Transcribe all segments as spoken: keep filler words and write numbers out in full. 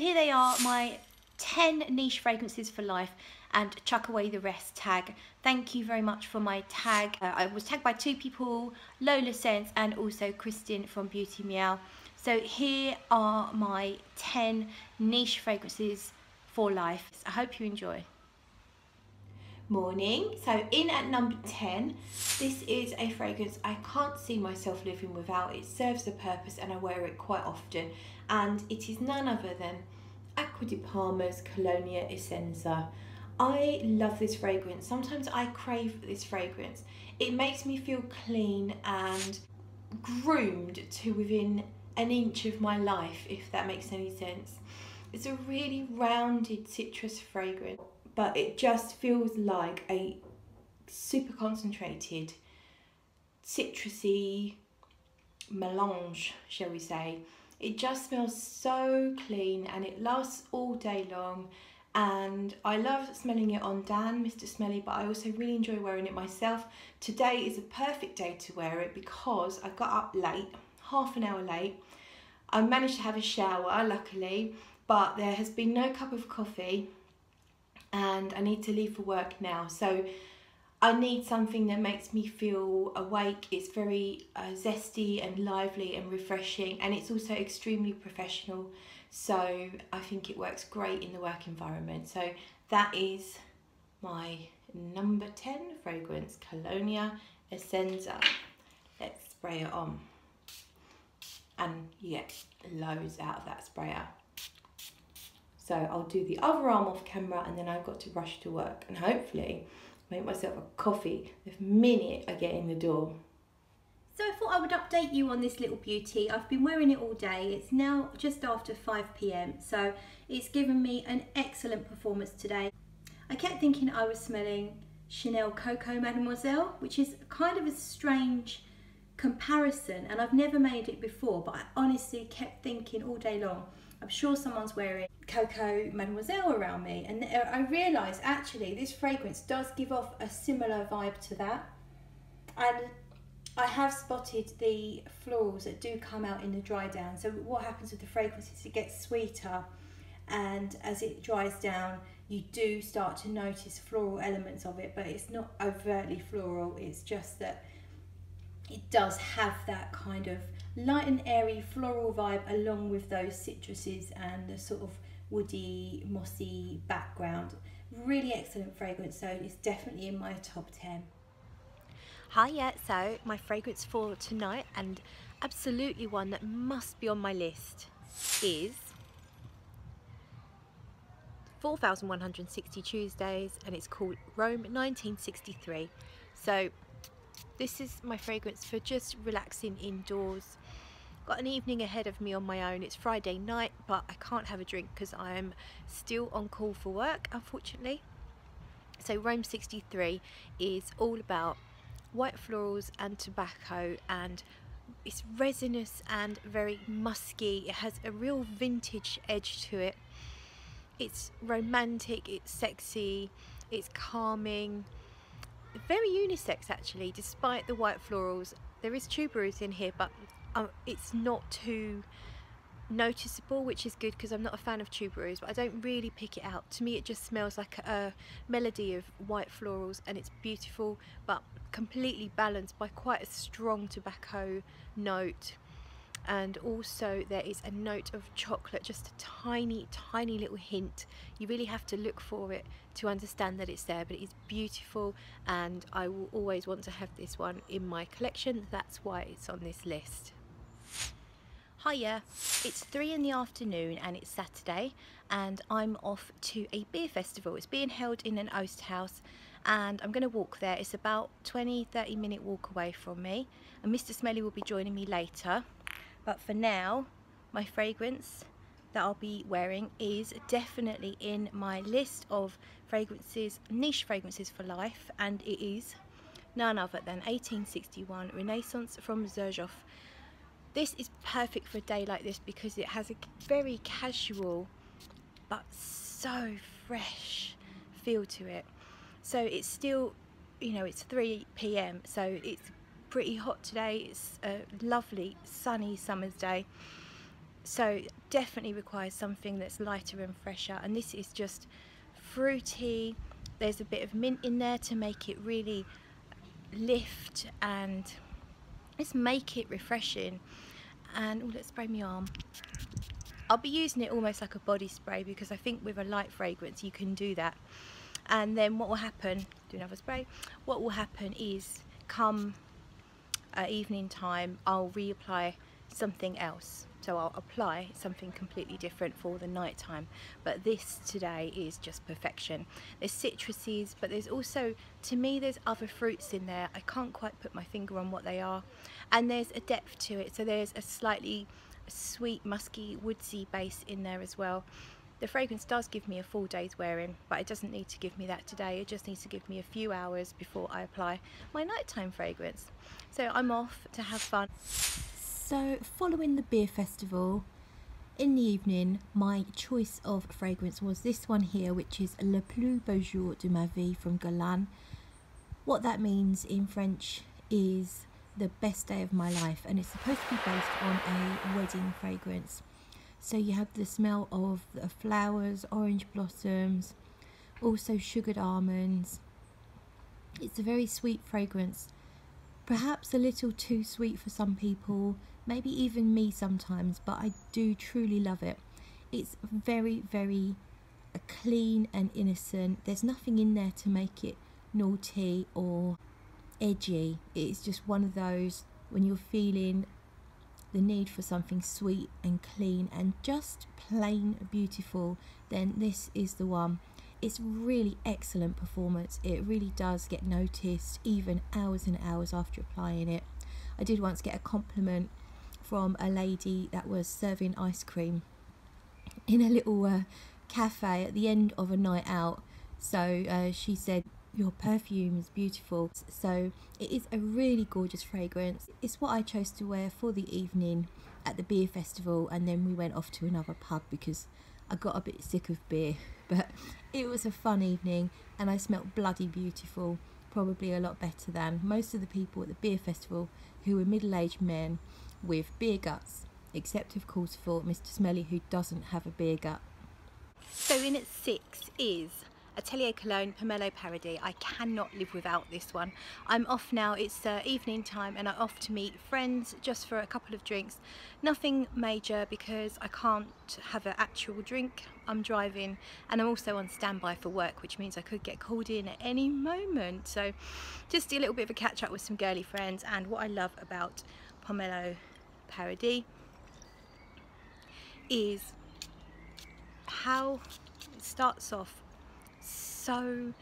here they are, my ten niche fragrances for life, and chuck away the rest tag. Thank you very much for my tag. Uh, I was tagged by two people, Lola Scents and also Kristin from Beauty Meow. So here are my ten niche fragrances for life. I hope you enjoy. Morning. So in at number ten, this is a fragrance I can't see myself living without. It serves a purpose and I wear it quite often, and it is none other than Acqua di Parma's Colonia Essenza. I love this fragrance. Sometimes I crave this fragrance. It makes me feel clean and groomed to within an inch of my life, if that makes any sense. It's a really rounded citrus fragrance, but it just feels like a super concentrated, citrusy melange, shall we say. It just smells so clean and it lasts all day long, and I love smelling it on Dan, Mister Smelly, but I also really enjoy wearing it myself. Today is a perfect day to wear it because I got up late, half an hour late. I managed to have a shower, luckily, but there has been no cup of coffee, and I need to leave for work now, so I need something that makes me feel awake. It's very uh, zesty and lively and refreshing, and it's also extremely professional, so I think it works great in the work environment. So that is my number ten fragrance, Colonia Essenza. Let's spray it on, and you get loads out of that sprayer. So I'll do the other arm off camera, and then I've got to rush to work and hopefully make myself a coffee the minute I get in the door. So I thought I would update you on this little beauty. I've been wearing it all day. It's now just after five p m so it's given me an excellent performance today. I kept thinking I was smelling Chanel Coco Mademoiselle, which is kind of a strange comparison, and I've never made it before, but I honestly kept thinking all day long, I'm sure someone's wearing Coco Mademoiselle around me, and I realised actually this fragrance does give off a similar vibe to that, and I have spotted the florals that do come out in the dry down. So what happens with the fragrance is it gets sweeter, and as it dries down you do start to notice floral elements of it, but it's not overtly floral, it's just that it does have that kind of light and airy floral vibe along with those citruses and the sort of woody, mossy background. Really excellent fragrance, so it's definitely in my top ten. Hiya, so my fragrance for tonight, and absolutely one that must be on my list, is four thousand one hundred sixty Tuesdays, and it's called Rome nineteen sixty-three. So this is my fragrance for just relaxing indoors. Got an evening ahead of me on my own. It's Friday night, but I can't have a drink because I'm still on call for work, unfortunately. So Rome sixty-three is all about white florals and tobacco, and it's resinous and very musky. It has a real vintage edge to it. It's romantic, it's sexy, it's calming. Very unisex actually, despite the white florals. There is tuberose in here, but um, it's not too noticeable, which is good because I'm not a fan of tuberose, but I don't really pick it out. To me it just smells like a melody of white florals, and it's beautiful but completely balanced by quite a strong tobacco note, and also there is a note of chocolate, just a tiny tiny little hint. You really have to look for it to understand that it's there, but it is beautiful, and I will always want to have this one in my collection. That's why it's on this list. Hiya, it's three in the afternoon and it's Saturday, and I'm off to a beer festival. It's being held in an oast house, and I'm going to walk there. It's about twenty to thirty minute walk away from me, and Mister Smelly will be joining me later. But for now, my fragrance that I'll be wearing is definitely in my list of fragrances, niche fragrances for life, and it is none other than eighteen sixty-one Renaissance from Xerjoff. This is perfect for a day like this because it has a very casual but so fresh feel to it. So it's still, you know, it's three p m so it's pretty hot today. It's a lovely sunny summer's day, So definitely requires something that's lighter and fresher, and this is just fruity. There's a bit of mint in there to make it really lift and just make it refreshing. And oh, let's spray my arm. I'll be using it almost like a body spray, because I think with a light fragrance you can do that. And then what will happen, do another spray, what will happen is come uh, evening time I'll reapply something else. So I'll apply something completely different for the night time. But this today is just perfection. There's citruses, but there's also, to me, there's other fruits in there. I can't quite put my finger on what they are. And there's a depth to it. So there's a slightly sweet, musky, woodsy base in there as well. The fragrance does give me a full day's wearing, but it doesn't need to give me that today. It just needs to give me a few hours before I apply my nighttime fragrance. So I'm off to have fun. So following the beer festival, in the evening, my choice of fragrance was this one here, which is Le Plus Beau Jour De Ma Vie from Guerlain. What that means in French is the best day of my life, and it's supposed to be based on a wedding fragrance. So you have the smell of the flowers, orange blossoms, also sugared almonds. It's a very sweet fragrance, perhaps a little too sweet for some people, maybe even me sometimes, but I do truly love it. It's very, very clean and innocent. There's nothing in there to make it naughty or edgy. It's just one of those when you're feeling the need for something sweet and clean and just plain beautiful, then this is the one. It's really excellent performance. It really does get noticed even hours and hours after applying it. I did once get a compliment from a lady that was serving ice cream in a little uh, cafe at the end of a night out. So uh, she said, "Your perfume is beautiful." So it is a really gorgeous fragrance. It's what I chose to wear for the evening at the beer festival, and then we went off to another pub because I got a bit sick of beer, but it was a fun evening and I smelt bloody beautiful, probably a lot better than most of the people at the beer festival who were middle-aged men with beer guts, except of course for Mister Smelly, who doesn't have a beer gut. So in at six is Atelier Cologne Pomelo Paradis. I cannot live without this one. I'm off now, it's uh, evening time, and I'm off to meet friends just for a couple of drinks. Nothing major because I can't have an actual drink. I'm driving and I'm also on standby for work, which means I could get called in at any moment. So just a little bit of a catch up with some girly friends. And what I love about Pomelo Paradis is how it starts off so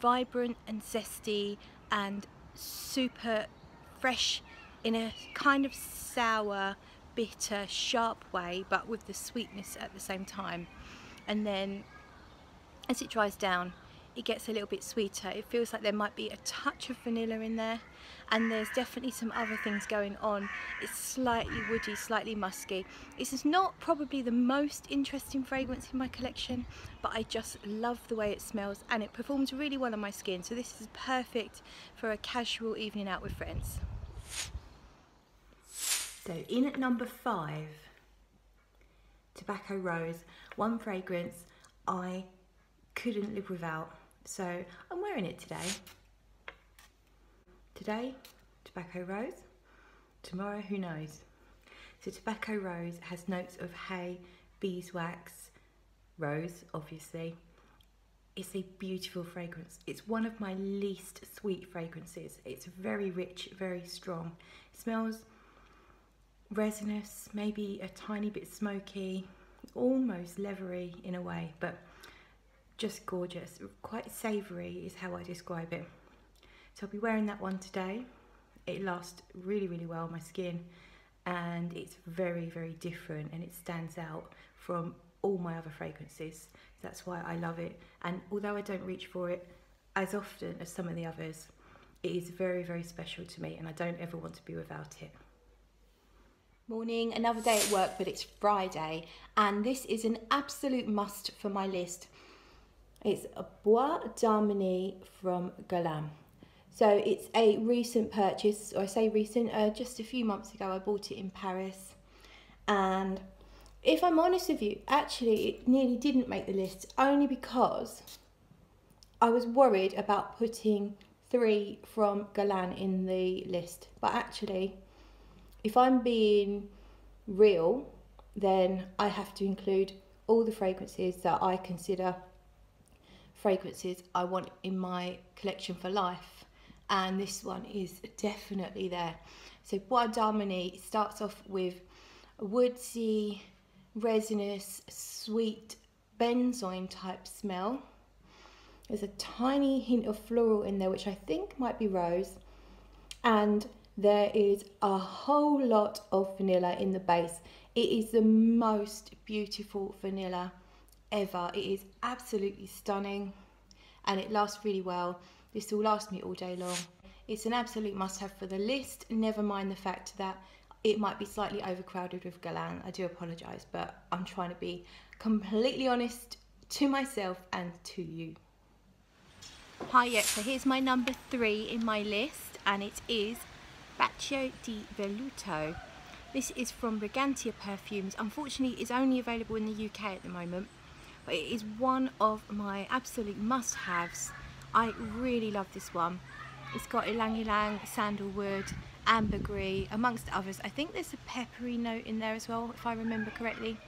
vibrant and zesty and super fresh in a kind of sour, bitter, sharp way, but with the sweetness at the same time. And then as it dries down, it gets a little bit sweeter. It feels like there might be a touch of vanilla in there, and there's definitely some other things going on. It's slightly woody, slightly musky. This is not probably the most interesting fragrance in my collection, but I just love the way it smells, and it performs really well on my skin. So this is perfect for a casual evening out with friends. So in at number five, Tobacco Rose, one fragrance I couldn't live without. So I'm wearing it today. Today, Tobacco Rose. Tomorrow, who knows? So Tobacco Rose has notes of hay, beeswax, rose, obviously. It's a beautiful fragrance. It's one of my least sweet fragrances. It's very rich, very strong. It smells resinous, maybe a tiny bit smoky, almost leathery in a way, but just gorgeous. Quite savoury is how I describe it. So I'll be wearing that one today. It lasts really, really well on my skin, and it's very, very different, and it stands out from all my other fragrances. That's why I love it. And although I don't reach for it as often as some of the others, it is very, very special to me, and I don't ever want to be without it. Morning, another day at work, but it's Friday, and this is an absolute must for my list. It's a Bois D'Armenie from Guerlain. So it's a recent purchase, or I say recent, uh, just a few months ago I bought it in Paris, and if I'm honest with you, actually it nearly didn't make the list, only because I was worried about putting three from Guerlain in the list. But actually, if I'm being real, then I have to include all the fragrances that I consider fragrances I want in my collection for life, and this one is definitely there. So Bois D'Armenie starts off with a woodsy, resinous, sweet, benzoin type smell. There's a tiny hint of floral in there, which I think might be rose, and there is a whole lot of vanilla in the base. It is the most beautiful vanilla ever. It is absolutely stunning, and it lasts really well. This will last me all day long. It's an absolute must-have for the list, never mind the fact that it might be slightly overcrowded with Guerlain. I do apologise, but I'm trying to be completely honest to myself and to you. Hi, yeah, so here's my number three in my list, and it is Bacio di Velluto. This is from Brigantia Perfumes. Unfortunately, it's only available in the U K at the moment, but it is one of my absolute must-haves. I really love this one. It's got ylang-ylang, sandalwood, ambergris, amongst others. I think there's a peppery note in there as well, if I remember correctly.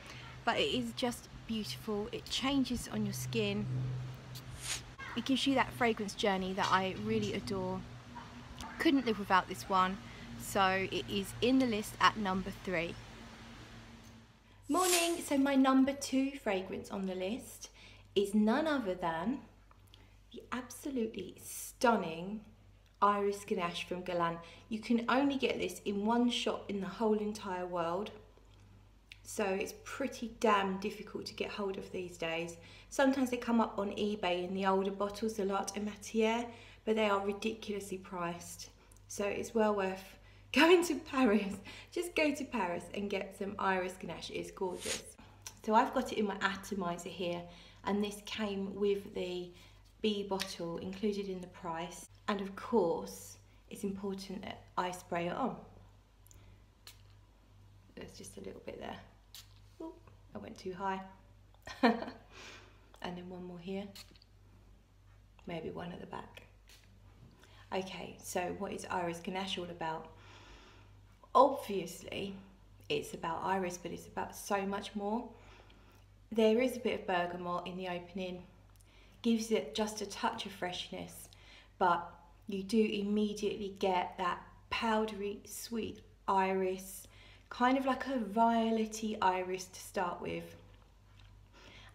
But it is just beautiful. It changes on your skin. It gives you that fragrance journey that I really adore. Couldn't live without this one. So it is in the list at number three. Morning, so my number two fragrance on the list is none other than the absolutely stunning Iris Ganache from Guerlain. You can only get this in one shop in the whole entire world, so it's pretty damn difficult to get hold of these days. Sometimes they come up on eBay in the older bottles, the L'Art et Matière, but they are ridiculously priced, so it's well worth going to Paris. Just go to Paris and get some Iris Ganache, it's gorgeous. So I've got it in my atomizer here, and this came with the B bottle included in the price, and of course it's important that I spray it on. There's just a little bit there. Ooh, I went too high. And then one more here, maybe one at the back. Okay, so what is Iris Ganache all about? Obviously it's about iris, but it's about so much more. There is a bit of bergamot in the opening, gives it just a touch of freshness, but you do immediately get that powdery sweet iris, kind of like a violety iris to start with,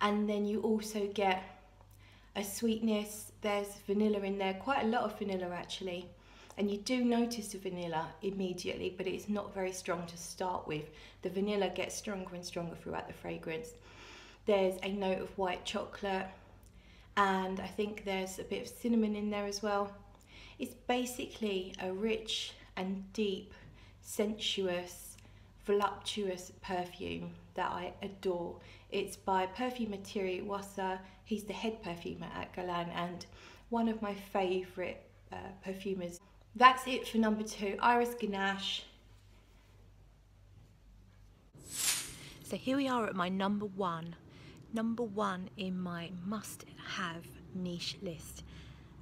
and then you also get a sweetness. There's vanilla in there, quite a lot of vanilla actually, and you do notice the vanilla immediately, but it's not very strong to start with. The vanilla gets stronger and stronger throughout the fragrance. There's a note of white chocolate, and I think there's a bit of cinnamon in there as well. It's basically a rich and deep, sensuous, voluptuous perfume that I adore. It's by perfumer Thierry Wasser. He's the head perfumer at Guerlain and one of my favourite uh, perfumers. That's it for number two, Iris Ganache. So here we are at my number one. Number one in my must-have niche list.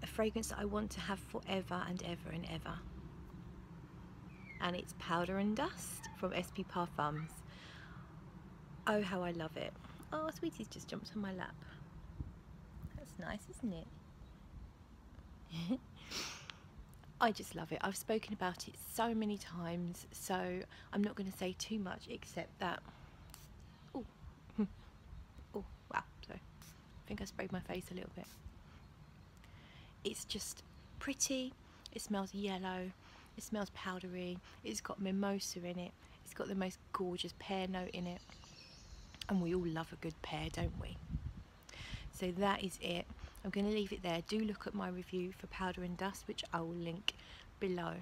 A fragrance that I want to have forever and ever and ever. And it's Powder and Dust from S P Parfums. Oh, how I love it. Oh, Sweetie's just jumped on my lap. That's nice, isn't it? I just love it. I've spoken about it so many times, so I'm not going to say too much except that... Oh. I think I sprayed my face a little bit. It's just pretty, it smells yellow, it smells powdery, it's got mimosa in it, it's got the most gorgeous pear note in it, and we all love a good pear, don't we? So that is it. I'm going to leave it there. Do look at my review for Powder and Dust, which I will link below.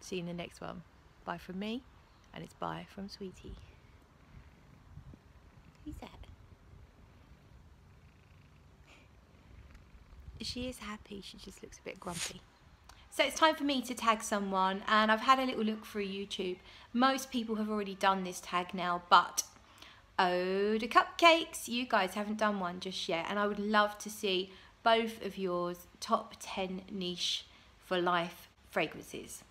See you in the next one. Bye from me, and it's bye from Sweetie. Who's that? She is happy, she just looks a bit grumpy. So it's time for me to tag someone, and I've had a little look through YouTube. Most people have already done this tag now, but Eau De Cupcakes. You guys haven't done one just yet, and I would love to see both of yours top ten niche for life fragrances.